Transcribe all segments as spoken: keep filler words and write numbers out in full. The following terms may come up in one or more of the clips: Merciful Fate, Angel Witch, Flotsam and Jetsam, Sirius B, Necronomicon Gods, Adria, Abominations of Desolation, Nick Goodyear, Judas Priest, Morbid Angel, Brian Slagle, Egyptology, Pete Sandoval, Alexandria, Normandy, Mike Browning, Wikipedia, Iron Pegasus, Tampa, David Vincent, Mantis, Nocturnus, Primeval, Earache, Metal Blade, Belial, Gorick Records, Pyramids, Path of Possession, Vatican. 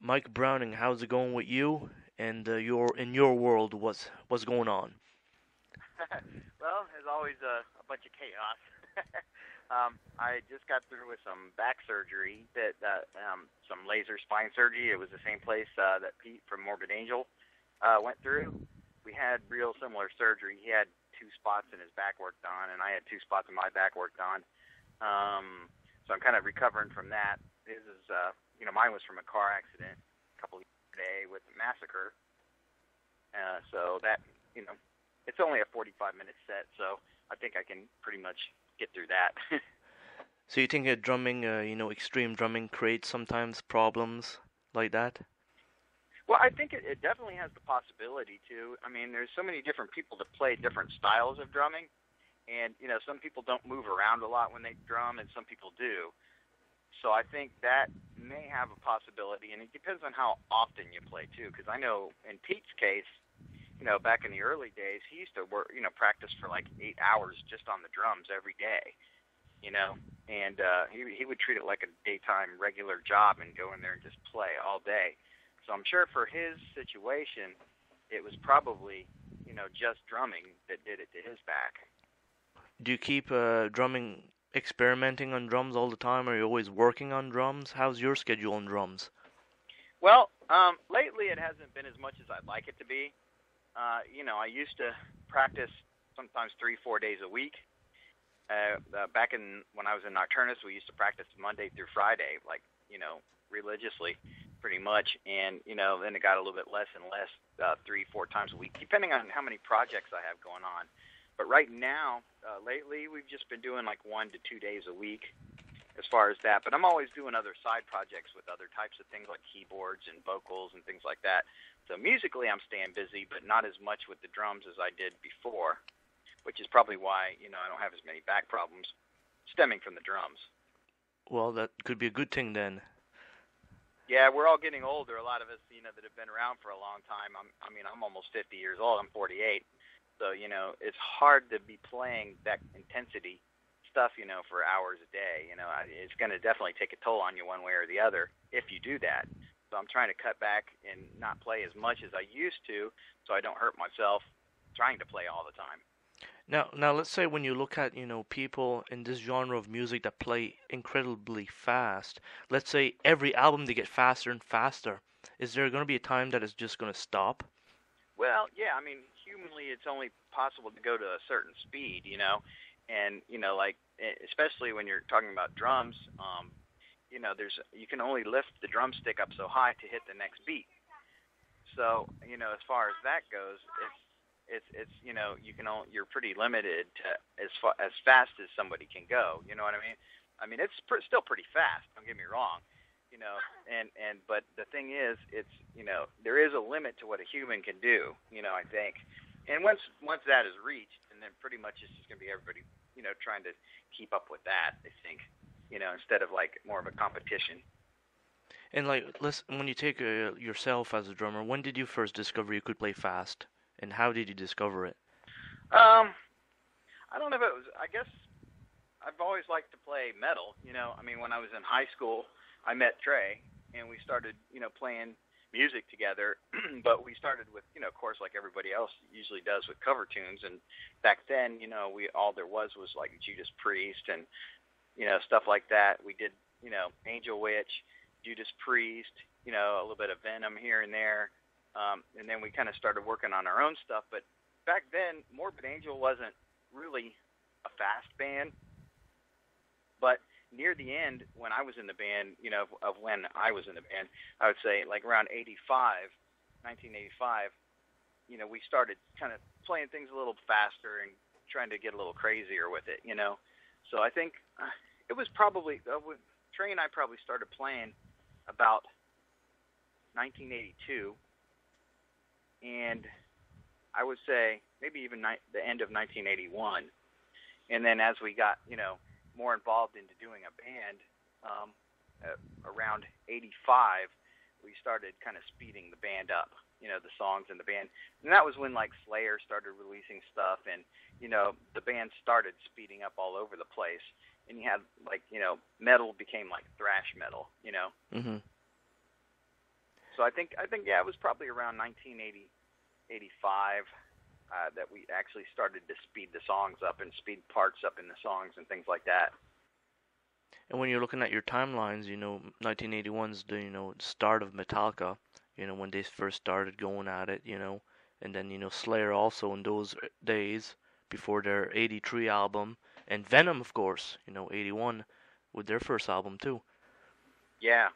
Mike Browning, how's it going with you? And uh, your in your world, what's what's going on? Well, there's always a, a bunch of chaos. um, I just got through with some back surgery, that uh, um, some laser spine surgery. It was the same place uh, that Pete from Morbid Angel uh, went through. We had real similar surgery. He had two spots in his back worked on, and I had two spots in my back worked on. Um, so I'm kind of recovering from that. This is, uh, you know, mine was from a car accident a couple of years today with the Massacre. Uh, so that, you know, it's only a forty-five minute set, so I think I can pretty much get through that. So you think that drumming, uh, you know, extreme drumming creates sometimes problems like that? Well, I think it, it definitely has the possibility to. I mean, there's so many different people that play different styles of drumming. And, you know, some people don't move around a lot when they drum, and some people do. So I think that may have a possibility. And it depends on how often you play, too. Because I know in Pete's case, you know, back in the early days, he used to work, you know, practice for like eight hours just on the drums every day. You know, and uh, he, he would treat it like a daytime regular job and go in there and just play all day. So I'm sure for his situation, it was probably, you know, just drumming that did it to his back. Do you keep uh, drumming, experimenting on drums all the time? Are you always working on drums? How's your schedule on drums? Well, um, lately it hasn't been as much as I'd like it to be. Uh, you know, I used to practice sometimes three, four days a week. Uh, uh, back in when I was in Nocturnus, we used to practice Monday through Friday, like, you know, religiously, pretty much, and, you know, then it got a little bit less and less, uh, three, four times a week, depending on how many projects I have going on. But right now, uh, lately, we've just been doing like one to two days a week as far as that. But I'm always doing other side projects with other types of things like keyboards and vocals and things like that. So musically, I'm staying busy, but not as much with the drums as I did before, which is probably why, you know, I don't have as many back problems stemming from the drums. Well, that could be a good thing then. Yeah, we're all getting older. A lot of us, you know, that have been around for a long time. I'm, I mean, I'm almost fifty years old. I'm forty-eight. So, you know, it's hard to be playing that intensity stuff, you know, for hours a day. You know, it's going to definitely take a toll on you one way or the other if you do that. So I'm trying to cut back and not play as much as I used to so I don't hurt myself trying to play all the time. Now, now let's say when you look at, you know, people in this genre of music that play incredibly fast, let's say every album they get faster and faster, is there going to be a time that it's just going to stop? Well, yeah, I mean, humanly it's only possible to go to a certain speed, you know, and, you know, like, especially when you're talking about drums, um, you know, there's you can only lift the drumstick up so high to hit the next beat. So, you know, as far as that goes, it's, It's it's you know you can all, you're pretty limited to as fa- as fast as somebody can go. You know what I mean? I mean it's pr- still pretty fast. Don't get me wrong. You know, and, and but the thing is, it's you know there is a limit to what a human can do. You know, I think, and once once that is reached, and then pretty much it's just gonna be everybody you know trying to keep up with that. I think, you know, instead of like more of a competition. And like, listen, when you take uh, yourself as a drummer, when did you first discover you could play fast? And how did you discover it? Um, I don't know if it was, I guess I've always liked to play metal, you know. I mean, when I was in high school, I met Trey, and we started, you know, playing music together. But we started with, you know, of course, like everybody else usually does with cover tunes. And back then, you know, we all there was was, like, Judas Priest and, you know, stuff like that. We did, you know, Angel Witch, Judas Priest, you know, a little bit of Venom here and there. Um, and then we kind of started working on our own stuff. But back then, Morbid Angel wasn't really a fast band. But near the end, when I was in the band, you know, of, of when I was in the band, I would say like around eighty-five, nineteen eighty-five, you know, we started kind of playing things a little faster and trying to get a little crazier with it, you know. So I think uh, it was probably, uh, Trey and I probably started playing about nineteen eighty-two. And I would say maybe even ni- the end of nineteen eighty-one. And then as we got, you know, more involved into doing a band, um, uh, around eighty-five, we started kind of speeding the band up, you know, the songs in the band. And that was when, like, Slayer started releasing stuff and, you know, the band started speeding up all over the place. And you had, like, you know, metal became, like, thrash metal, you know. Mm-hmm. So I think I think yeah, it was probably around nineteen eighty, eighty-five uh, that we actually started to speed the songs up and speed parts up in the songs and things like that. And when you're looking at your timelines, you know, nineteen eighty-one's the, you know, start of Metallica, you know, when they first started going at it, you know, and then, you know, Slayer also in those days before their eighty-three album, and Venom, of course, you know, eighty-one with their first album too. Yeah.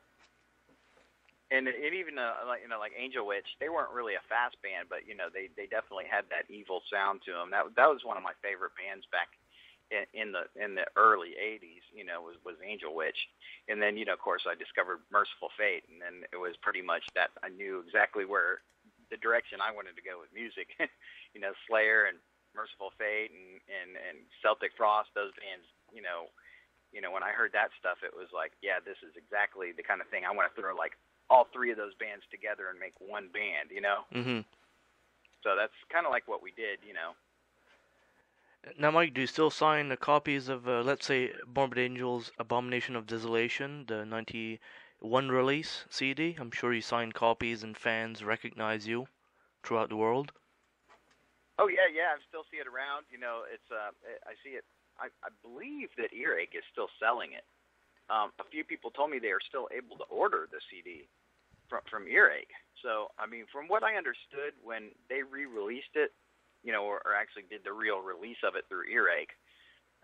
And it, it even, uh, like, you know, like Angel Witch, they weren't really a fast band, but, you know, they, they definitely had that evil sound to them. That, that was one of my favorite bands back in, in the in the early eighties, you know, was, was Angel Witch. And then, you know, of course, I discovered Merciful Fate, and then it was pretty much that I knew exactly where the direction I wanted to go with music. You know, Slayer and Merciful Fate and, and, and Celtic Frost, those bands, you know, you know, when I heard that stuff, it was like, yeah, this is exactly the kind of thing I want to throw, like, all three of those bands together and make one band, you know? Mm-hmm. So that's kind of like what we did, you know. Now, Mike, do you still sign the copies of, uh, let's say, Morbid Angel's Abomination of Desolation, the ninety-one release C D? I'm sure you sign copies and fans recognize you throughout the world. Oh, yeah, yeah, I still see it around. You know, it's uh, I see it. I, I believe that Earache is still selling it. Um, a few people told me they are still able to order the C D from, from Earache. So, I mean, from what I understood, when they re-released it, you know, or, or actually did the real release of it through Earache,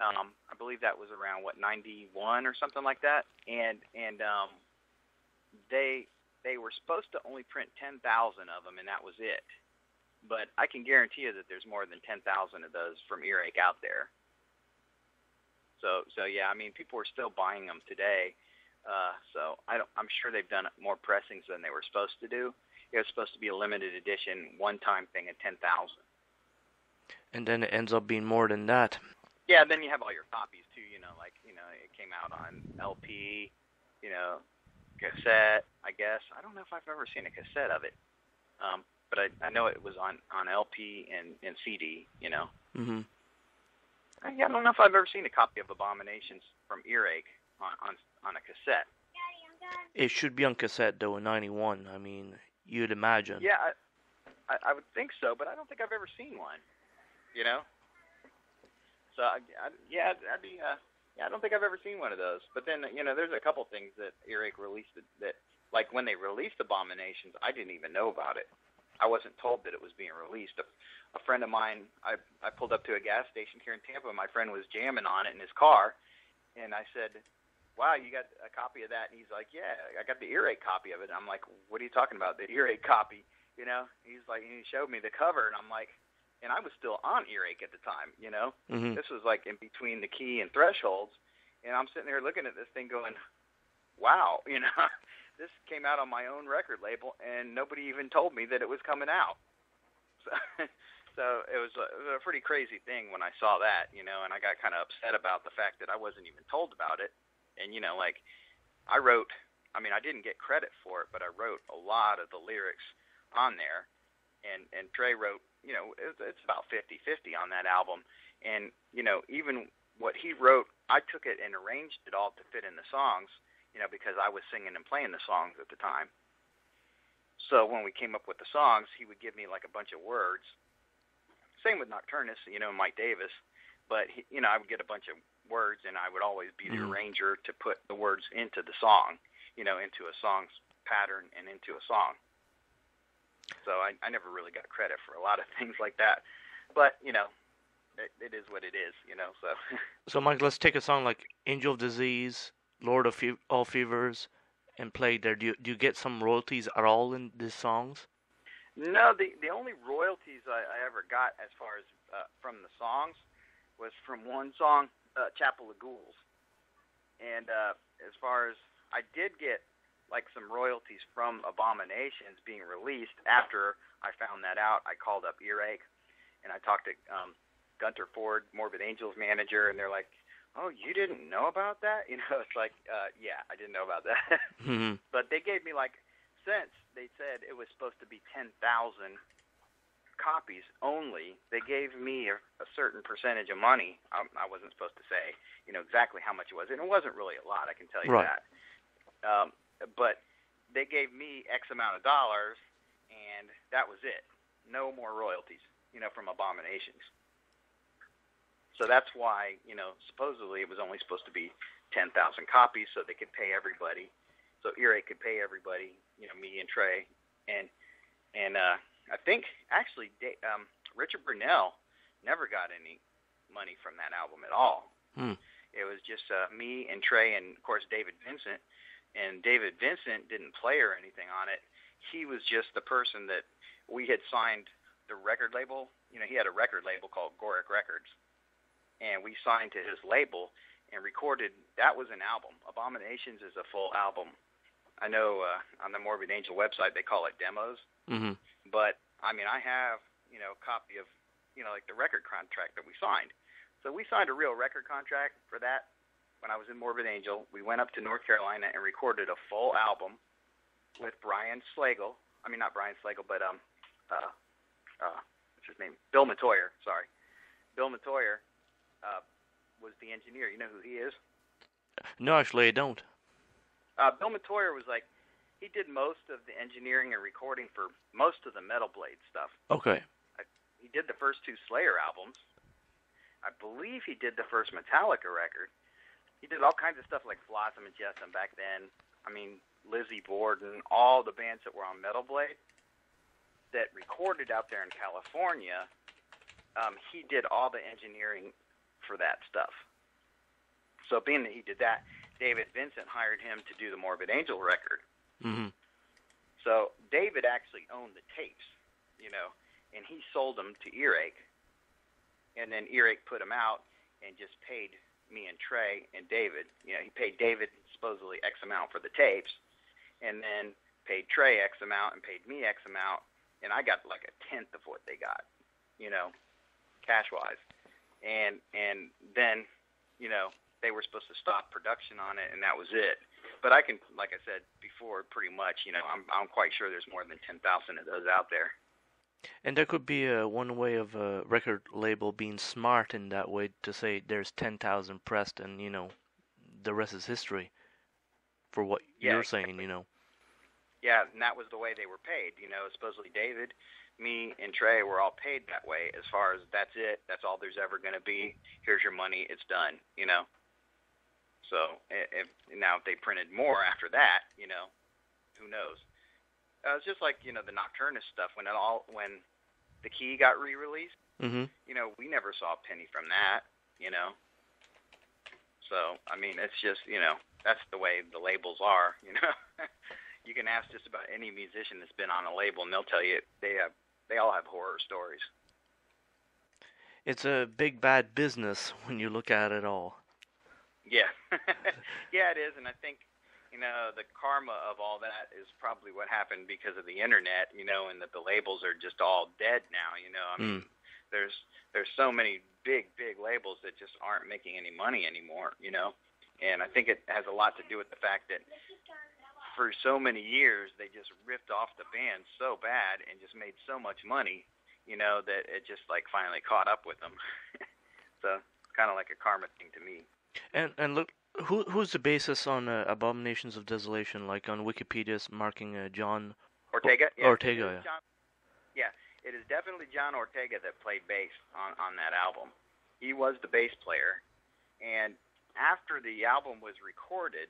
um, I believe that was around, what, ninety-one or something like that? And and um, they they were supposed to only print ten thousand of them, and that was it. But I can guarantee you that there's more than ten thousand of those from Earache out there. So, so yeah, I mean, people are still buying them today. Uh, so I don't, I'm sure they've done more pressings than they were supposed to do. It was supposed to be a limited edition, one-time thing at ten thousand. And then it ends up being more than that. Yeah, then you have all your copies, too, you know, like, you know, it came out on L P, you know, cassette, I guess. I don't know if I've ever seen a cassette of it. Um, but I, I know it was on, on L P and, and C D, you know. Mm-hmm. I don't know if I've ever seen a copy of Abominations from Earache on, on on a cassette. Daddy, I'm done. It should be on cassette, though, in ninety-one. I mean, you'd imagine. Yeah, I, I, I would think so, but I don't think I've ever seen one, you know? So, I, I, yeah, I'd be, uh, yeah, I don't think I've ever seen one of those. But then, you know, there's a couple things that Earache released that, that, like, when they released Abominations, I didn't even know about it. I wasn't told that it was being released. A, a friend of mine, I, I pulled up to a gas station here in Tampa, and my friend was jamming on it in his car. And I said, wow, you got a copy of that? And he's like, yeah, I got the Earache copy of it. And I'm like, what are you talking about, the Earache copy? You know, he's like, and he showed me the cover, and I'm like, and I was still on Earache at the time, you know. Mm-hmm. This was like in between the Key and Thresholds. And I'm sitting there looking at this thing going, wow, you know. This came out on my own record label, and nobody even told me that it was coming out. So, so it was a, it was a pretty crazy thing when I saw that, you know, and I got kind of upset about the fact that I wasn't even told about it. And, you know, like, I wrote, I mean, I didn't get credit for it, but I wrote a lot of the lyrics on there. And, and Trey wrote, you know, it, it's about fifty-fifty on that album. And, you know, even what he wrote, I took it and arranged it all to fit in the songs, you know, because I was singing and playing the songs at the time. So when we came up with the songs, he would give me, like, a bunch of words. Same with Nocturnus, you know, Mike Davis. But, he, you know, I would get a bunch of words, and I would always be the arranger to put the words into the song, you know, into a song's pattern and into a song. So I, I never really got credit for a lot of things like that. But, you know, it, it is what it is, you know, so. So, Mike, let's take a song like Angel of Disease, Lord of Fe- All Fevers, and play there. Do you, do you get some royalties at all in these songs? No, the the only royalties I, I ever got as far as uh, from the songs was from one song, uh, Chapel of Ghouls. And uh, as far as I did get, like, some royalties from Abominations being released after I found that out, I called up Earache, and I talked to um, Gunter Ford, Morbid Angel's manager, and they're like, oh, you didn't know about that? You know, it's like, uh, yeah, I didn't know about that. Mm-hmm. But they gave me, like, since they said it was supposed to be ten thousand copies only, they gave me a, a certain percentage of money. I, I wasn't supposed to say, you know, exactly how much it was. And it wasn't really a lot, I can tell you right. that. Um, but they gave me X amount of dollars, and that was it. No more royalties, you know, from Abominations. So that's why, you know, supposedly it was only supposed to be ten thousand copies so they could pay everybody. So Earache could pay everybody, you know, me and Trey. And and uh, I think, actually, um, Richard Brunell never got any money from that album at all. Hmm. It was just uh, me and Trey and, of course, David Vincent. And David Vincent didn't play or anything on it. He was just the person that we had signed the record label. You know, he had a record label called Gorick Records. And we signed to his label and recorded. That was an album. Abominations is a full album. I know uh, on the Morbid Angel website they call it demos. Mm-hmm. But, I mean, I have, you know, a copy of, you know, like the record contract that we signed. So we signed a real record contract for that. When I was in Morbid Angel, we went up to North Carolina and recorded a full album with Brian Slagle. I mean, not Brian Slagle, but um, uh, uh, what's his name? Bill Metoyer. Sorry, Bill Metoyer uh, was the engineer. You know who he is? No, actually, I don't. Uh, Bill Metoyer was like, he did most of the engineering and recording for most of the Metal Blade stuff. Okay. I, he did the first two Slayer albums. I believe he did the first Metallica record. He did all kinds of stuff like Flotsam and Jetsam back then. I mean, Lizzie Borden, all the bands that were on Metal Blade that recorded out there in California, um, he did all the engineering for that stuff. So being that he did that, David Vincent hired him to do the Morbid Angel record. Mm-hmm. So David actually owned the tapes, you know, and he sold them to Earache. And then Earache put them out and just paid me and Trey and David, you know, he paid David supposedly X amount for the tapes and then paid Trey X amount and paid me X amount. And I got like a tenth of what they got, you know, cash wise. And, and then, you know, they were supposed to stop production on it and that was it. But I can, like I said before, pretty much, you know, I'm, I'm quite sure there's more than ten thousand of those out there. And that could be uh, one way of a record label being smart in that way, to say there's ten thousand pressed and, you know, the rest is history for what yeah, you're exactly. saying, you know. Yeah, and that was the way they were paid, you know. Supposedly David, me, and Trey were all paid that way as far as that's it, that's all there's ever going to be, here's your money, it's done, you know. So if, now if they printed more after that, you know, who knows. Uh, it's just like, you know, the Nocturnus stuff, when it all when the Key got re-released, mm-hmm. you know, we never saw a penny from that, you know. So, I mean, it's just, you know, that's the way the labels are, you know. You can ask just about any musician that's been on a label, and they'll tell you they have, they all have horror stories. It's a big, bad business when you look at it all. Yeah. Yeah, it is, and I think, you know, the karma of all that is probably what happened because of the internet, you know, and that the labels are just all dead now, you know. I mean, mm. there's there's so many big, big labels that just aren't making any money anymore, you know. And I think it has a lot to do with the fact that for so many years they just ripped off the band so bad and just made so much money, you know, that it just, like, finally caught up with them. So it's kind of like a karma thing to me. And, and look, Who who's the basis on uh, Abominations of Desolation? Like on Wikipedia's marking uh, John Ortega. O- yeah, Ortega, yeah. John, yeah, it is definitely John Ortega that played bass on, on that album. He was the bass player, and after the album was recorded,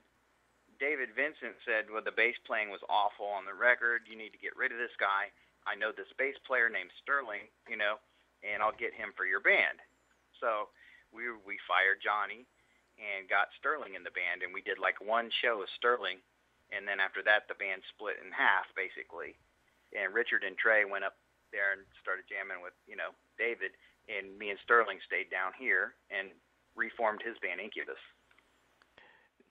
David Vincent said, "Well, the bass playing was awful on the record. You need to get rid of this guy. I know this bass player named Sterling, you know, and I'll get him for your band." So we we fired Johnny and got Sterling in the band, and we did like one show with Sterling, and then after that the band split in half basically, and Richard and Trey went up there and started jamming with, you know, David, and me and Sterling stayed down here and reformed his band Incubus.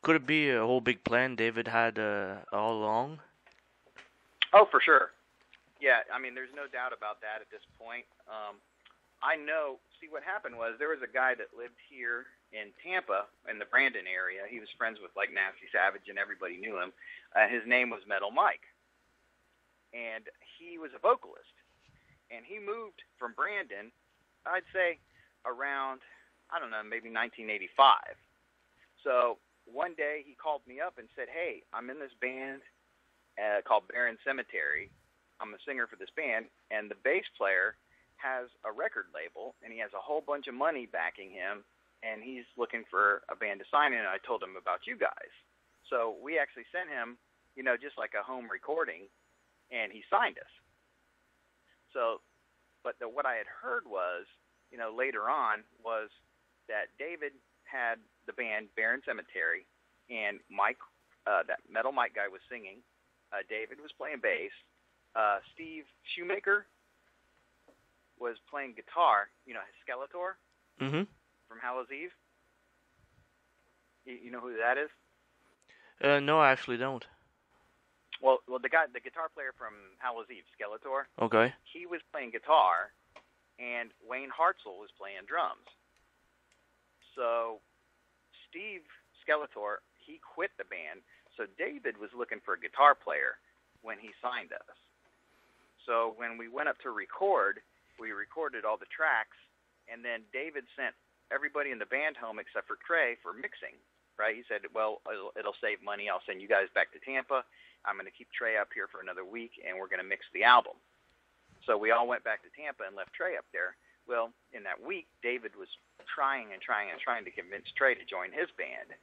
Could it be a whole big plan David had uh, all along? Oh, for sure. Yeah, I mean, there's no doubt about that at this point. Um, I know, see what happened was there was a guy that lived here in Tampa, in the Brandon area. He was friends with like Nasty Savage and everybody knew him. Uh, his name was Metal Mike. And he was a vocalist. And he moved from Brandon, I'd say around, I don't know, maybe nineteen eighty-five. So one day he called me up and said, "Hey, I'm in this band uh, called Baron Cemetery. I'm a singer for this band, and the bass player has a record label, and he has a whole bunch of money backing him, and he's looking for a band to sign in, and I told him about you guys. So we actually sent him, you know, just like a home recording, and he signed us. So, but the, what I had heard was, you know, later on, was that David had the band Baron Cemetery, and Mike, uh, that Metal Mike guy was singing, uh, David was playing bass, uh, Steve Shoemaker was playing guitar, you know, Skeletor mm-hmm. from Hallows Eve. You, you know who that is? Uh, no, I actually don't. Well, well, the guy, the guitar player from Hallows Eve, Skeletor. Okay. He was playing guitar, and Wayne Hartzell was playing drums. So Steve Skeletor, he quit the band, so David was looking for a guitar player when he signed us. So when we went up to record, we recorded all the tracks, and then David sent everybody in the band home except for Trey for mixing, right? He said, well, it'll, it'll save money. I'll send you guys back to Tampa. I'm going to keep Trey up here for another week, and we're going to mix the album. So we all went back to Tampa and left Trey up there. Well, in that week, David was trying and trying and trying to convince Trey to join his band.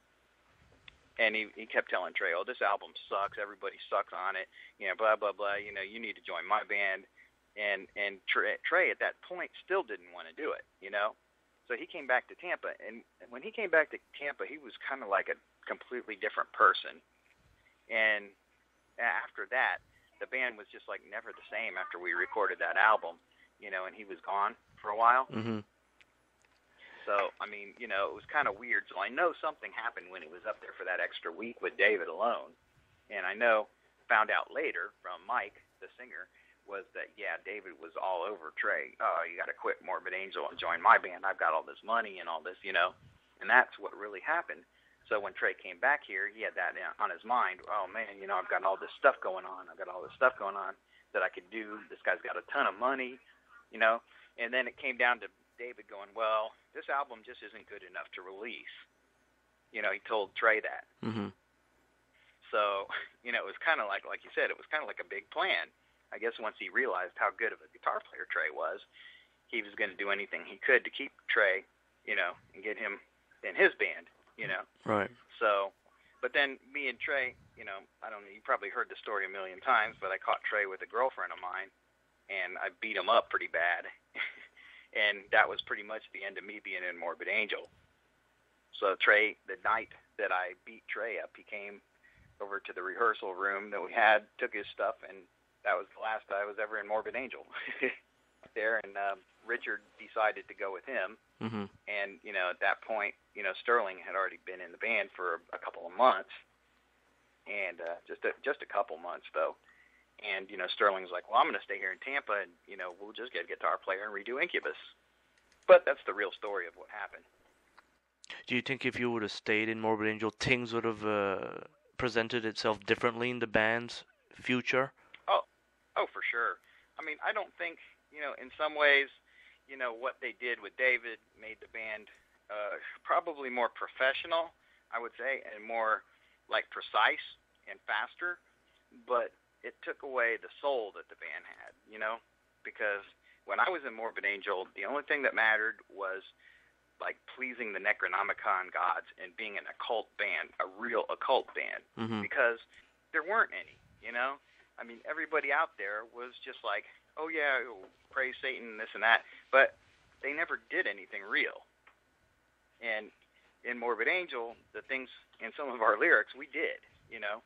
And he, he kept telling Trey, oh, this album sucks. Everybody sucks on it. You know, blah, blah, blah. You know, you need to join my band. And and Trey, Trey at that point still didn't want to do it, you know. So he came back to Tampa. And when he came back to Tampa, he was kind of like a completely different person. And after that, the band was just like never the same after we recorded that album, you know, and he was gone for a while. Mm-hmm. So, I mean, you know, it was kind of weird. So I know something happened when he was up there for that extra week with David alone. And I know, found out later from Mike, the singer, was that, yeah, David was all over Trey. Oh, you got to quit Morbid Angel and join my band. I've got all this money and all this, you know. And that's what really happened. So when Trey came back here, he had that on his mind. Oh, man, you know, I've got all this stuff going on. I've got all this stuff going on that I could do. This guy's got a ton of money, you know. And then it came down to David going, well, this album just isn't good enough to release. You know, he told Trey that. Mm-hmm. So, you know, it was kind of like, like you said, it was kind of like a big plan. I guess once he realized how good of a guitar player Trey was, he was going to do anything he could to keep Trey, you know, and get him in his band, you know. Right. So, but then me and Trey, you know, I don't know, you probably heard the story a million times, but I caught Trey with a girlfriend of mine, and I beat him up pretty bad. And that was pretty much the end of me being in Morbid Angel. So Trey, the night that I beat Trey up, he came over to the rehearsal room that we had, took his stuff, and that was the last I was ever in Morbid Angel there. And uh, Richard decided to go with him. Mm-hmm. And, you know, at that point, you know, Sterling had already been in the band for a couple of months, and uh, just, a, just a couple months, though. And, you know, Sterling's like, well, I'm going to stay here in Tampa, and, you know, we'll just get a guitar player and redo Incubus. But that's the real story of what happened. Do you think if you would have stayed in Morbid Angel, things would have uh, presented itself differently in the band's future? Oh, for sure. I mean, I don't think, you know, in some ways, you know, what they did with David made the band uh, probably more professional, I would say, and more, like, precise and faster. But it took away the soul that the band had, you know, because when I was in Morbid Angel, the only thing that mattered was, like, pleasing the Necronomicon gods and being an occult band, a real occult band, mm-hmm. because there weren't any, you know? I mean, everybody out there was just like, oh, yeah, praise Satan, this and that. But they never did anything real. And in Morbid Angel, the things in some of our lyrics, we did, you know.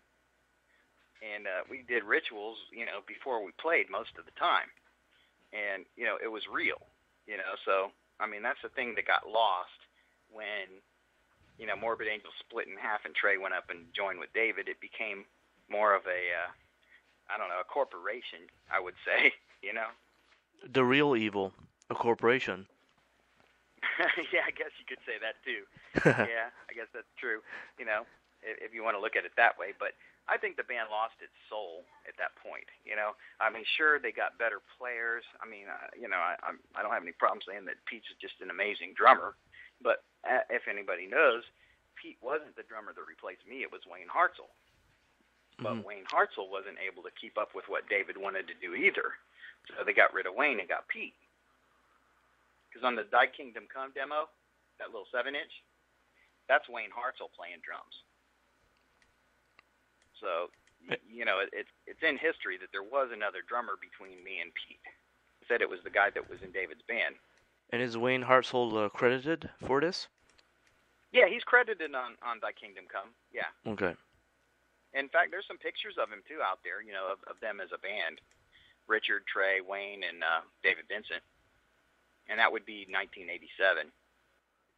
And uh, we did rituals, you know, before we played most of the time. And, you know, it was real, you know. So, I mean, that's the thing that got lost when, you know, Morbid Angel split in half and Trey went up and joined with David. It became more of a... Uh, I don't know, a corporation, I would say, you know? The real evil, a corporation. Yeah, I guess you could say that, too. Yeah, I guess that's true, you know, if, if you want to look at it that way. But I think the band lost its soul at that point, you know? I mean, sure, they got better players. I mean, uh, you know, I I'm, I don't have any problem saying that Pete's just an amazing drummer. But uh, if anybody knows, Pete wasn't the drummer that replaced me. It was Wayne Hartzell. But mm-hmm. Wayne Hartzell wasn't able to keep up with what David wanted to do either. So they got rid of Wayne and got Pete. Because on the Die Kingdom Come demo, that little seven inch, that's Wayne Hartzell playing drums. So, you know, it, it's in history that there was another drummer between me and Pete. I said it was the guy that was in David's band. And is Wayne Hartzell uh, credited for this? Yeah, he's credited on, on Thy Kingdom Come, yeah. Okay. In fact, there's some pictures of him, too, out there, you know, of, of them as a band. Richard, Trey, Wayne, and uh, David Vincent. And that would be nineteen eighty-seven.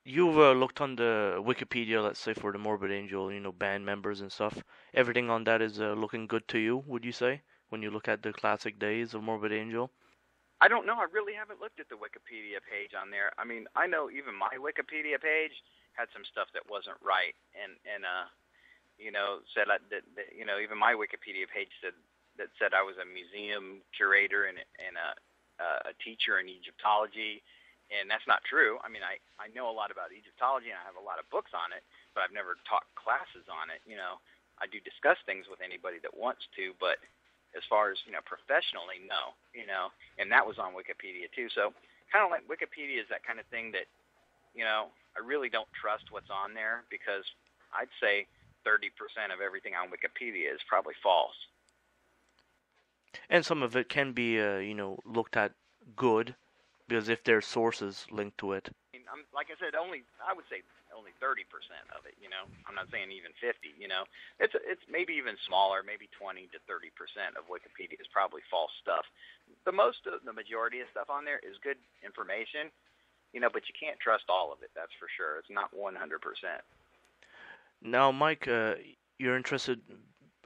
You've uh, looked on the Wikipedia, let's say, for the Morbid Angel, you know, band members and stuff. Everything on that is uh, looking good to you, would you say, when you look at the classic days of Morbid Angel? I don't know. I really haven't looked at the Wikipedia page on there. I mean, I know even my Wikipedia page had some stuff that wasn't right, and, and uh, you know, said I, that, that, you know, even my Wikipedia page said that said I was a museum curator and and a a teacher in Egyptology, and that's not true. I mean, I, I know a lot about Egyptology, and I have a lot of books on it, but I've never taught classes on it. You know, I do discuss things with anybody that wants to, but as far as, you know, professionally, no, you know, and that was on Wikipedia too. So kind of like Wikipedia is that kind of thing that, you know, I really don't trust what's on there, because I'd say thirty percent of everything on Wikipedia is probably false. And some of it can be, uh, you know, looked at good, because if there are sources linked to it. And I'm, like I said, only I would say only thirty percent of it, you know. I'm not saying even fifty, you know. It's it's maybe even smaller, maybe twenty to thirty percent of Wikipedia is probably false stuff. The most of the majority of stuff on there is good information, you know, but you can't trust all of it, that's for sure. It's not one hundred percent. Now, Mike, uh, you're interested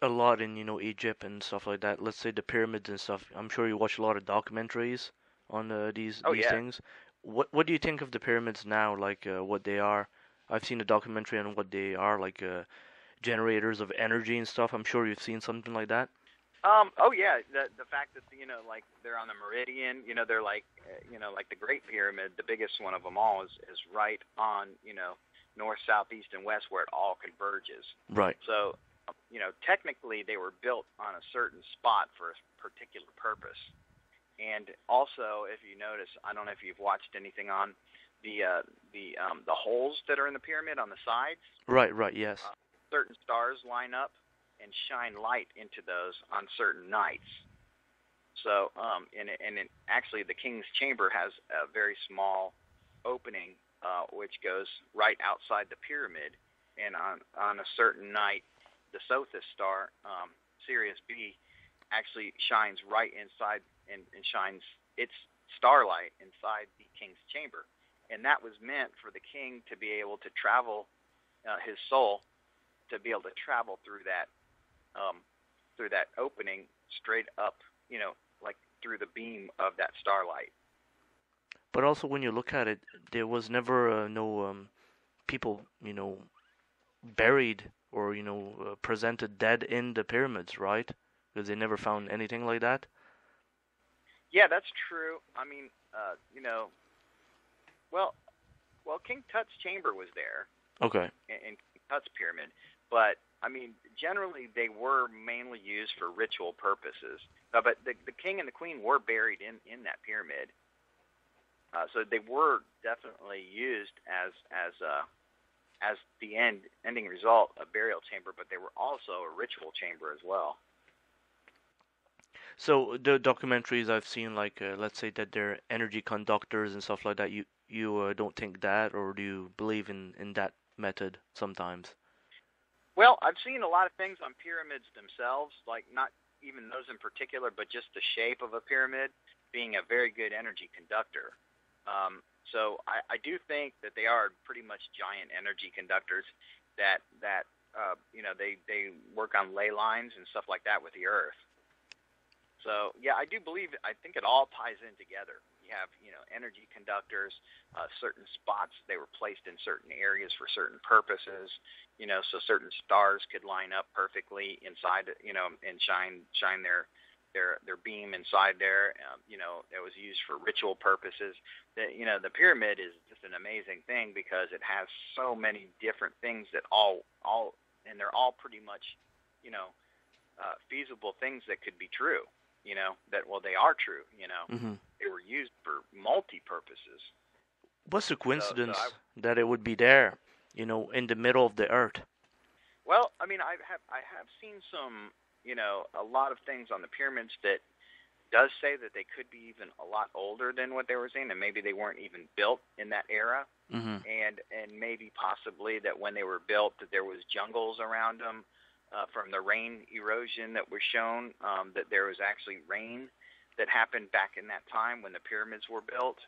a lot in, you know, Egypt and stuff like that. Let's say the pyramids and stuff. I'm sure you watch a lot of documentaries on uh, these oh, these yeah. things. What What do you think of the pyramids now, like uh, what they are? I've seen a documentary on what they are, like uh, generators of energy and stuff. I'm sure you've seen something like that. Um. Oh yeah. The the fact that, you know, like they're on the meridian. You know, they're like, you know, like the Great Pyramid, the biggest one of them all, is is right on, you know, north, south, east, and west, where it all converges. Right. So, you know, technically they were built on a certain spot for a particular purpose. And also, if you notice, I don't know if you've watched anything on the uh, the um, the holes that are in the pyramid on the sides. Right. Right. Yes. Uh, certain stars line up and shine light into those on certain nights. So, um, and and it, actually, the king's chamber has a very small opening, uh, which goes right outside the pyramid, and on on a certain night, the Sothis star, um, Sirius B, actually shines right inside and, and shines its starlight inside the king's chamber, and that was meant for the king to be able to travel, uh, his soul, to be able to travel through that. Um, through that opening straight up, you know, like through the beam of that starlight. But also, when you look at it, there was never uh, no um, people, you know, buried or, you know, uh, presented dead in the pyramids, right? Because they never found anything like that. Yeah, that's true. I mean, uh, you know, well, well, King Tut's chamber was there. Okay. In, in Tut's pyramid, but I mean, generally, they were mainly used for ritual purposes. Uh, but the, the king and the queen were buried in, in that pyramid. Uh, so they were definitely used as as uh, as the end ending result, a burial chamber, but they were also a ritual chamber as well. So the documentaries I've seen, like, uh, let's say that they're energy conductors and stuff like that, you, you uh, don't think that, or do you believe in, in that method sometimes? Well, I've seen a lot of things on pyramids themselves, like not even those in particular, but just the shape of a pyramid being a very good energy conductor. Um, so I, I do think that they are pretty much giant energy conductors that, that uh, you know, they, they work on ley lines and stuff like that with the earth. So, yeah, I do believe, I think it all ties in together. You have, you know, energy conductors, uh, certain spots, they were placed in certain areas for certain purposes, you know, so certain stars could line up perfectly inside, you know, and shine shine their their their beam inside there. Um, you know, it was used for ritual purposes. The, you know, the pyramid is just an amazing thing because it has so many different things that all all and they're all pretty much, you know, uh, feasible things that could be true, you know, that, well, they are true, you know. Mm-hmm. They were used for multi-purposes. What's the coincidence so, so I, that it would be there, you know, in the middle of the earth? Well, I mean, I have I have seen some, you know, a lot of things on the pyramids that does say that they could be even a lot older than what they were saying, and maybe they weren't even built in that era. Mm-hmm. And and maybe possibly that when they were built that there was jungles around them uh, from the rain erosion that was shown, um, that there was actually rain that happened back in that time when the pyramids were built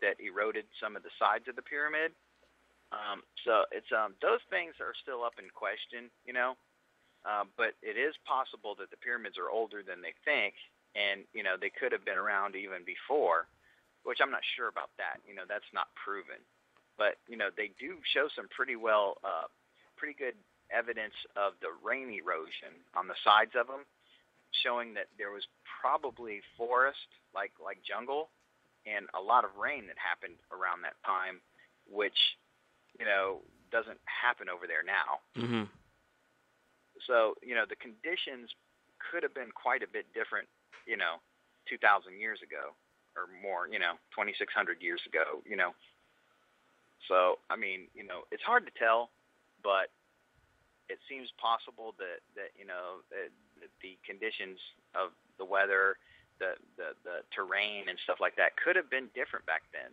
that eroded some of the sides of the pyramid. Um, so it's um, those things are still up in question, you know, uh, but it is possible that the pyramids are older than they think. And, you know, they could have been around even before, which I'm not sure about that. You know, that's not proven. But, you know, they do show some pretty well, uh, pretty good evidence of the rain erosion on the sides of them, showing that there was probably forest, like, like jungle, and a lot of rain that happened around that time, which, you know, doesn't happen over there now. Mm-hmm. So, you know, the conditions could have been quite a bit different, you know, two thousand years ago or more, you know, twenty-six hundred years ago, you know. So, I mean, you know, it's hard to tell, but it seems possible that, that you know, that the conditions of the weather, the, the, the terrain and stuff like that could have been different back then.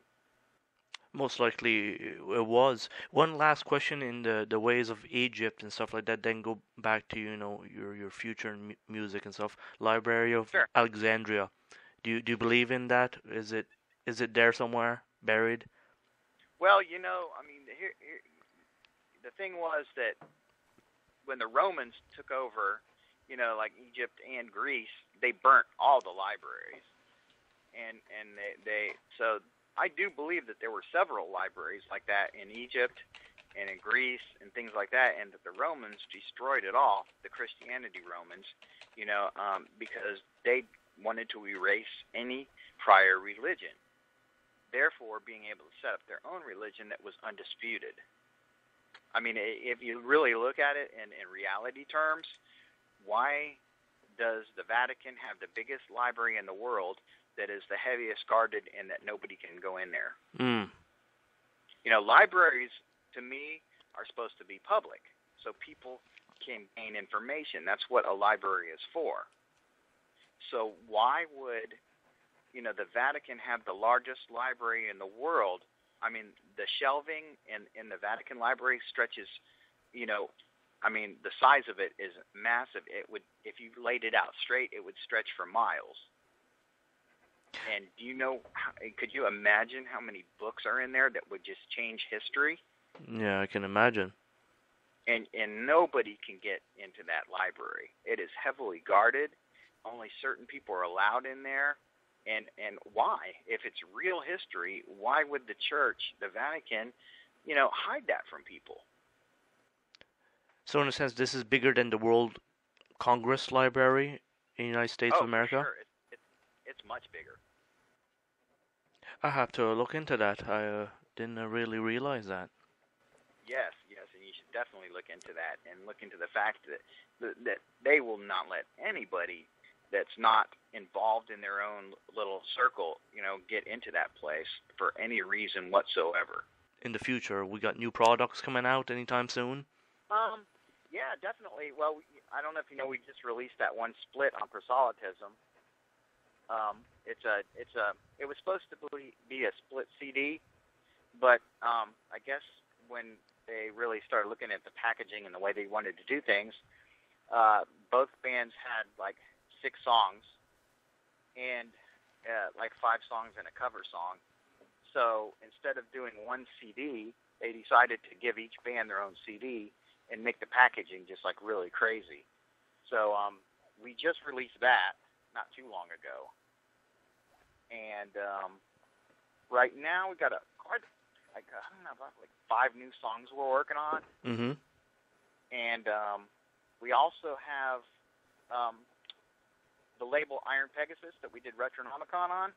Most likely it was. One last question in the, the ways of Egypt and stuff like that, then go back to, you know, your your future mu- music and stuff. Library of sure. Alexandria. Do you, do you believe in that? Is it is it there somewhere, buried? Well, you know, I mean, here, here, the thing was that when the Romans took over, you know, like Egypt and Greece, they burnt all the libraries. And, and they, they so... I do believe that there were several libraries like that in Egypt and in Greece and things like that, and that the Romans destroyed it all, the Christianity Romans, you know, um, because they wanted to erase any prior religion, therefore being able to set up their own religion that was undisputed. I mean, if you really look at it in, in reality terms, why does the Vatican have the biggest library in the world that is the heaviest guarded and that nobody can go in there? Mm. You know, libraries, to me, are supposed to be public, so people can gain information. That's what a library is for. So why would, you know, the Vatican have the largest library in the world? I mean, the shelving in, in the Vatican library stretches, you know, I mean, the size of it is massive. It would, if you laid it out straight, it would stretch for miles. And do you know, could you imagine how many books are in there that would just change history? Yeah, I can imagine. And and nobody can get into that library. It is heavily guarded. Only certain people are allowed in there. And, and why? If it's real history, why would the church, the Vatican, you know, hide that from people? So in a sense, this is bigger than the World Congress Library in the United States oh, of America? Oh, sure. It's It's much bigger. I have to look into that. I uh, didn't really realize that. Yes, yes, and you should definitely look into that and look into the fact that that they will not let anybody that's not involved in their own little circle, you know, get into that place for any reason whatsoever. In the future, we got new products coming out anytime soon? Um, yeah, definitely. Well, I don't know if you know, we just released that one split on proselytism. Um, it's a, it's a, it was supposed to be, be a split C D, but um, I guess when they really started looking at the packaging and the way they wanted to do things, uh, both bands had like six songs and uh, like five songs and a cover song. So instead of doing one C D, they decided to give each band their own C D and make the packaging just like really crazy. So um, we just released that not too long ago. And um, right now we've got a quite like a, I don't know about like five new songs we're working on, mm-hmm. and um, we also have um, the label Iron Pegasus that we did Retronomicon on.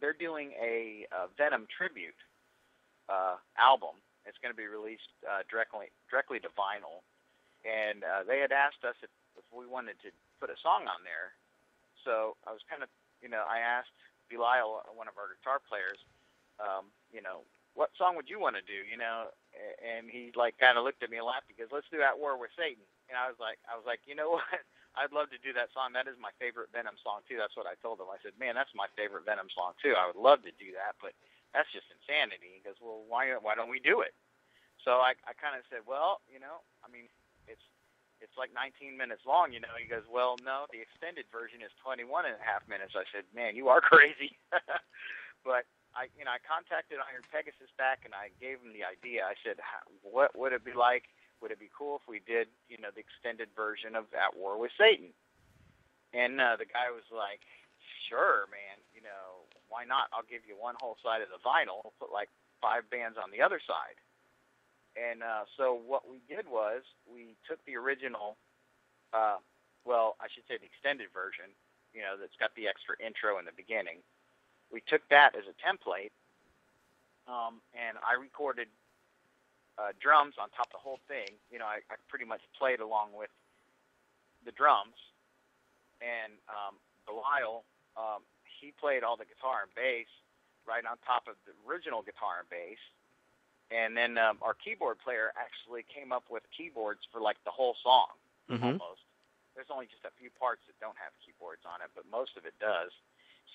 They're doing a, a Venom tribute uh, album. It's going to be released uh, directly directly to vinyl, and uh, they had asked us if if we wanted to put a song on there. So I was kind of, you know, I asked Belial, one of our guitar players, um, you know, what song would you want to do, you know? And he, like, kind of looked at me and laughed. He goes, let's do At War with Satan. And I was like, I was like, you know what? I'd love to do that song. That is my favorite Venom song, too. That's what I told him. I said, man, that's my favorite Venom song, too. I would love to do that, but that's just insanity. He goes, well, why, why don't we do it? So I, I kind of said, well, you know, I mean, it's it's like nineteen minutes long, you know. He goes, well, no, the extended version is twenty-one and a half minutes. I said, man, you are crazy. But I, you know, I contacted Iron Pegasus back, and I gave him the idea. I said, what would it be like? Would it be cool if we did, you know, the extended version of At War with Satan? And uh, the guy was like, sure, man, you know, why not? I'll give you one whole side of the vinyl. We'll put like five bands on the other side. And uh, so what we did was we took the original, uh, well, I should say the extended version, you know, that's got the extra intro in the beginning. We took that as a template, um, and I recorded uh, drums on top of the whole thing. You know, I, I pretty much played along with the drums, and um, Belial, um, he played all the guitar and bass right on top of the original guitar and bass. And then um, our keyboard player actually came up with keyboards for, like, the whole song, mm-hmm. almost. There's only just a few parts that don't have keyboards on it, but most of it does.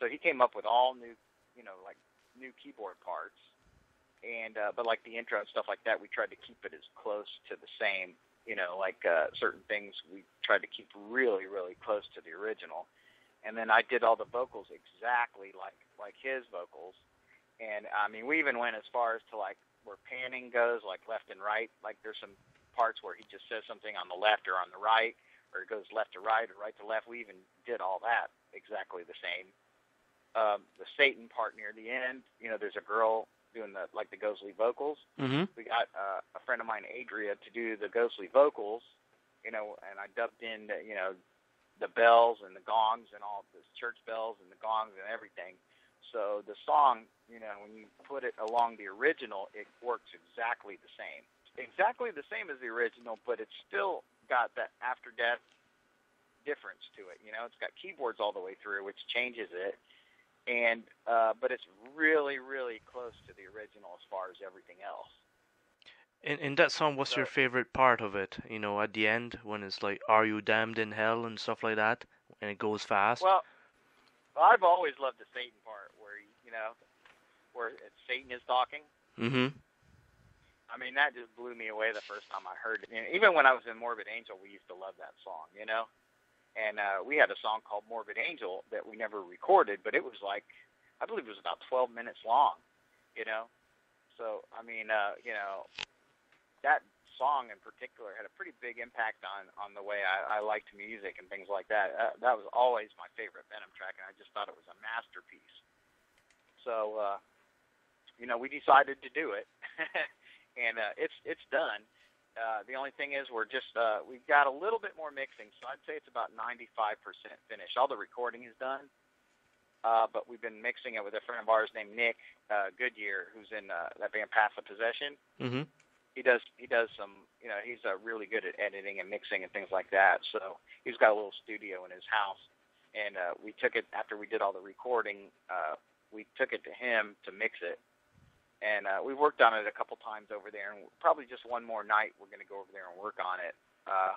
So he came up with all new, you know, like, new keyboard parts. And uh, but, like, the intro and stuff like that, we tried to keep it as close to the same, you know, like uh, certain things we tried to keep really, really close to the original. And then I did all the vocals exactly like, like his vocals. And, I mean, we even went as far as to, like, where panning goes, like left and right. Like there's some parts where he just says something on the left or on the right, or it goes left to right or right to left. We even did all that exactly the same. Um, the Satan part near the end, you know, there's a girl doing the like the ghostly vocals. Mm-hmm. We got uh, a friend of mine, Adria, to do the ghostly vocals, you know, and I dubbed in, the, you know, the bells and the gongs and all the church bells and the gongs and everything. So the song, you know, when you put it along the original, it works exactly the same. Exactly the same as the original, but it's still got that after-death difference to it. You know, it's got keyboards all the way through, which changes it. And uh, but it's really, really close to the original as far as everything else. In, in that song, what's so, your favorite part of it? You know, at the end, when it's like, are you damned in hell and stuff like that? And it goes fast. Well, I've always loved the Satan part where, you know, where Satan is talking. Mm-hmm. I mean, that just blew me away the first time I heard it. And even when I was in Morbid Angel, we used to love that song, you know. And uh, we had a song called Morbid Angel that we never recorded, but it was like, I believe it was about twelve minutes long, you know. So, I mean, uh, you know, that song in particular had a pretty big impact on, on the way I, I liked music and things like that. Uh, that was always my favorite Venom track, and I just thought it was a masterpiece. So, uh, you know, we decided to do it, and uh, it's it's done. Uh, the only thing is we're just uh, we've got a little bit more mixing, so I'd say it's about ninety-five percent finished. All the recording is done, uh, but we've been mixing it with a friend of ours named Nick uh, Goodyear, who's in uh, that band Path of Possession. Mm-hmm. He does. He does some. You know, he's uh, really good at editing and mixing and things like that. So he's got a little studio in his house, and uh, we took it after we did all the recording. Uh, we took it to him to mix it, and uh, we worked on it a couple times over there. And probably just one more night, we're going to go over there and work on it, uh,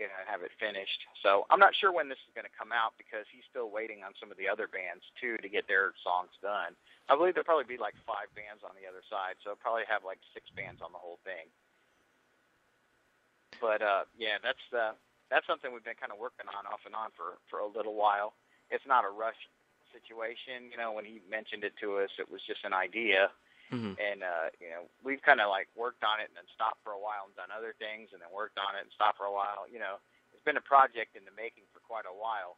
you know, and have it finished. So I'm not sure when this is going to come out because he's still waiting on some of the other bands too to get their songs done. I believe there'll probably be like five bands on the other side, so I'll probably have like six bands on the whole thing. But uh, yeah, that's uh, that's something we've been kind of working on off and on for, for a little while. It's not a rush situation, you know. When he mentioned it to us, it was just an idea, mm-hmm. and uh, you know, we've kind of like worked on it and then stopped for a while and done other things, and then worked on it and stopped for a while. You know, it's been a project in the making for quite a while.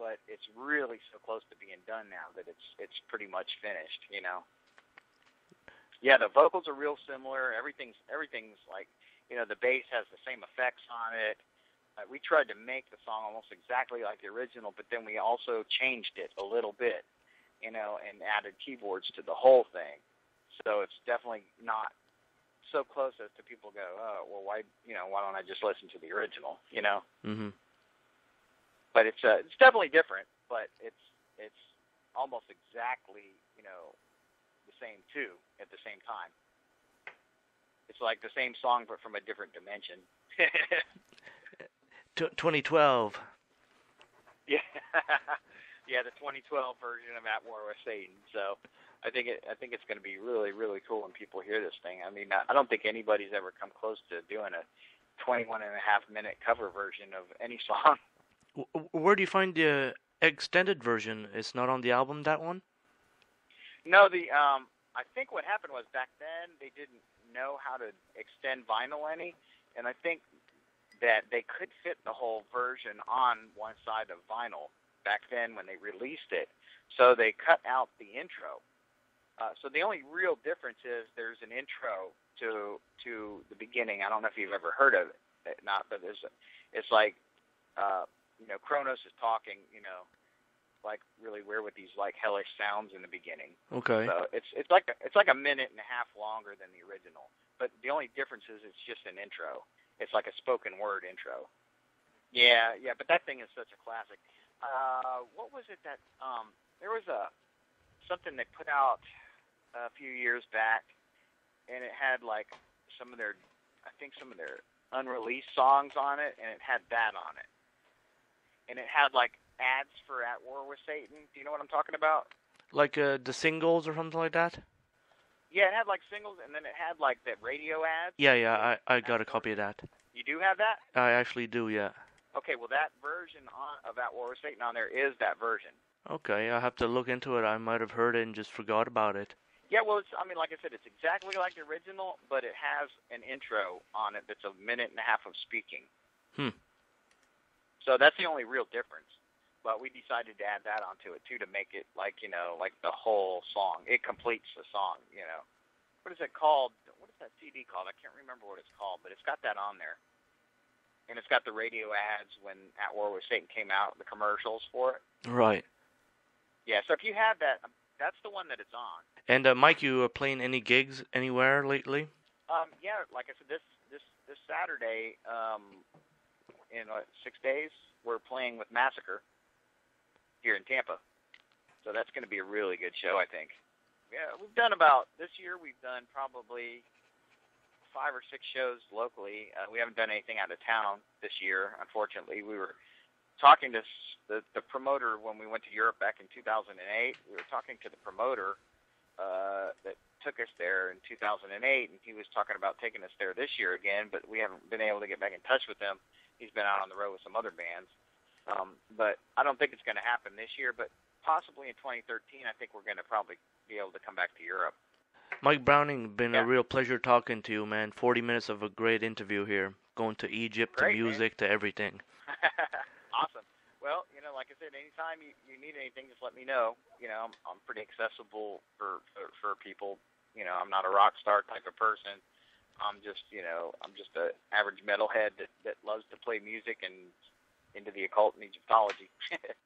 But it's really so close to being done now that it's it's pretty much finished, you know. Yeah, the vocals are real similar. Everything's everything's like, you know, the bass has the same effects on it. Uh, we tried to make the song almost exactly like the original, but then we also changed it a little bit, you know, and added keyboards to the whole thing. So it's definitely not so close as to people go, oh, well, why, you know, why don't I just listen to the original, you know? Mm-hmm. But it's uh, it's definitely different, but it's it's almost exactly, you know, the same too at the same time. It's like the same song, but from a different dimension. twenty twelve. Yeah. Yeah, the twenty twelve version of At War with Satan. So I think it, I think it's going to be really, really cool when people hear this thing. I mean, I don't think anybody's ever come close to doing a twenty-one and a half minute cover version of any song. Where do you find the extended version? It's not on the album, that one? No, the um, I think what happened was back then they didn't know how to extend vinyl any, and I think that they could fit the whole version on one side of vinyl back then when they released it. So they cut out the intro. Uh, so the only real difference is there's an intro to to the beginning. I don't know if you've ever heard of it, not, but there's a, it's like, uh, you know, Kronos is talking, you know, like really weird with these like hellish sounds in the beginning. Okay. So it's it's like a, it's like a minute and a half longer than the original. But the only difference is it's just an intro. It's like a spoken word intro. Yeah, yeah. But that thing is such a classic. Uh, what was it that um, there was a something they put out a few years back, and it had like some of their, I think some of their unreleased songs on it, and it had that on it. And it had, like, ads for At War with Satan. Do you know what I'm talking about? Like uh, the singles or something like that? Yeah, it had, like, singles, and then it had, like, the radio ads. Yeah, yeah, I, I got a copy of that. You do have that? I actually do, yeah. Okay, well, that version on, of At War with Satan on there is that version. Okay, I'll have to look into it. I might have heard it and just forgot about it. Yeah, well, it's, I mean, like I said, it's exactly like the original, but it has an intro on it that's a minute and a half of speaking. Hmm. So that's the only real difference. But we decided to add that onto it, too, to make it, like, you know, like the whole song. It completes the song, you know. What is it called? What is that C D called? I can't remember what it's called, but it's got that on there. And it's got the radio ads when At War with Satan came out, the commercials for it. Right. Yeah, so if you have that, that's the one that it's on. And, uh, Mike, you uh, playing any gigs anywhere lately? Um, yeah, like I said, this, this, this Saturday... Um, in uh, six days, we're playing with Massacre here in Tampa. So that's going to be a really good show, I think. Yeah, we've done about, this year we've done probably five or six shows locally. Uh, we haven't done anything out of town this year, unfortunately. We were talking to the, the promoter when we went to Europe back in two thousand eight. We were talking to the promoter uh, that took us there in two thousand eight, and he was talking about taking us there this year again, but we haven't been able to get back in touch with them. He's been out on the road with some other bands. Um, but I don't think it's going to happen this year, but possibly in twenty thirteen, I think we're going to probably be able to come back to Europe. Mike Browning, been yeah. a real pleasure talking to you, man. forty minutes of a great interview here, going to Egypt, great, to music, man. To everything. Awesome. Well, you know, like I said, anytime you, you need anything, just let me know. You know, I'm, I'm pretty accessible for, for, for people. You know, I'm not a rock star type of person. I'm just, you know, I'm just an average metalhead that, that loves to play music and into the occult and Egyptology.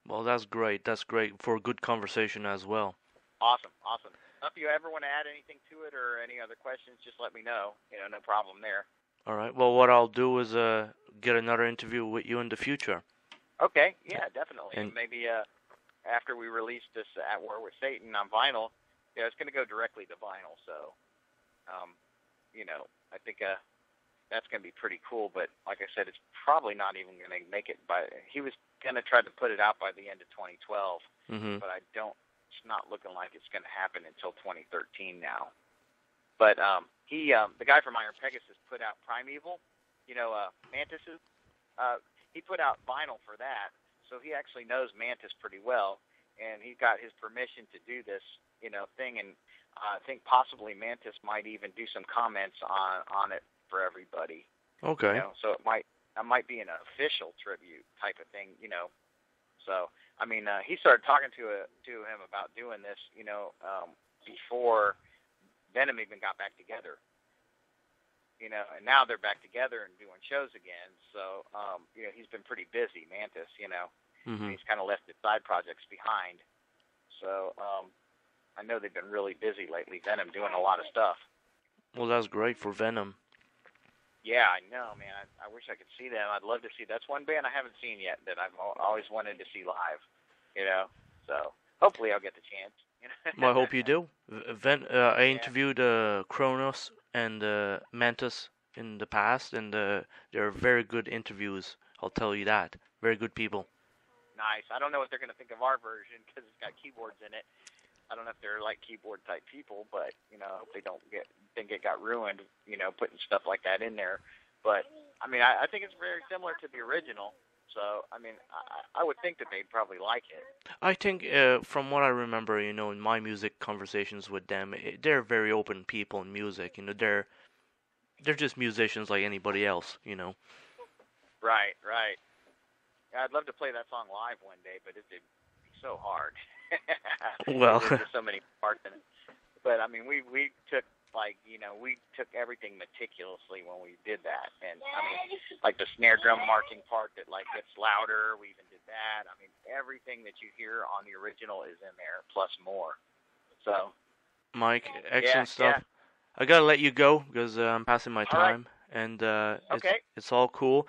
Well, that's great. That's great for a good conversation as well. Awesome, awesome. If you ever want to add anything to it or any other questions, just let me know. You know, no problem there. All right. Well, what I'll do is uh, get another interview with you in the future. Okay. Yeah, definitely. And maybe uh, after we release this At War with Satan on vinyl, yeah, it's going to go directly to vinyl. So, um, you know. I think uh, that's going to be pretty cool, but like I said, it's probably not even going to make it by... He was going to try to put it out by the end of twenty twelve, mm-hmm. but I don't... It's not looking like it's going to happen until twenty thirteen now. But um, he, um, the guy from Iron Pegasus put out Primeval, you know, uh, Mantis. Uh, he put out vinyl for that, so he actually knows Mantis pretty well, and he got his permission to do this, you know, thing, and Uh, I think possibly Mantis might even do some comments on, on it for everybody. Okay. You know? So it might it might be an official tribute type of thing, you know. So I mean, uh, he started talking to a, to him about doing this, you know, um, before Venom even got back together. You know, and now they're back together and doing shows again. So um, you know, he's been pretty busy, Mantis. You know, mm-hmm. He's kind of left his side projects behind. So. Um, I know they've been really busy lately, Venom, doing a lot of stuff. Well, that was great for Venom. Yeah, I know, man. I, I wish I could see them. I'd love to see. That's one band I haven't seen yet that I've always wanted to see live, you know. So hopefully I'll get the chance. Well, I hope you do. Ven- uh, I interviewed uh, Kronos and uh, Mantis in the past, and uh, they're very good interviews. I'll tell you that. Very good people. Nice. I don't know what they're going to think of our version because it's got keyboards in it. I don't know if they're like keyboard type people, but you know, I hope they don't get think it got ruined, you know, putting stuff like that in there. But I mean, I, I think it's very similar to the original. So, I mean, I, I would think that they'd probably like it. I think, uh, from what I remember, you know, in my music conversations with them, it, they're very open people in music. You know, they're they're just musicians like anybody else, you know. Right, right. I'd love to play that song live one day, but it'd be so hard. Well, there's so many parts in it. But, I mean, we, we took... Like, you know, we took everything meticulously when we did that. And, I mean, like the snare drum marking part that, like, gets louder, we even did that. I mean, everything that you hear on the original is in there, plus more. So. Mike, excellent yeah, stuff. Yeah. I got to let you go because uh, I'm passing my all time. Right. And uh, okay. it's, it's all cool.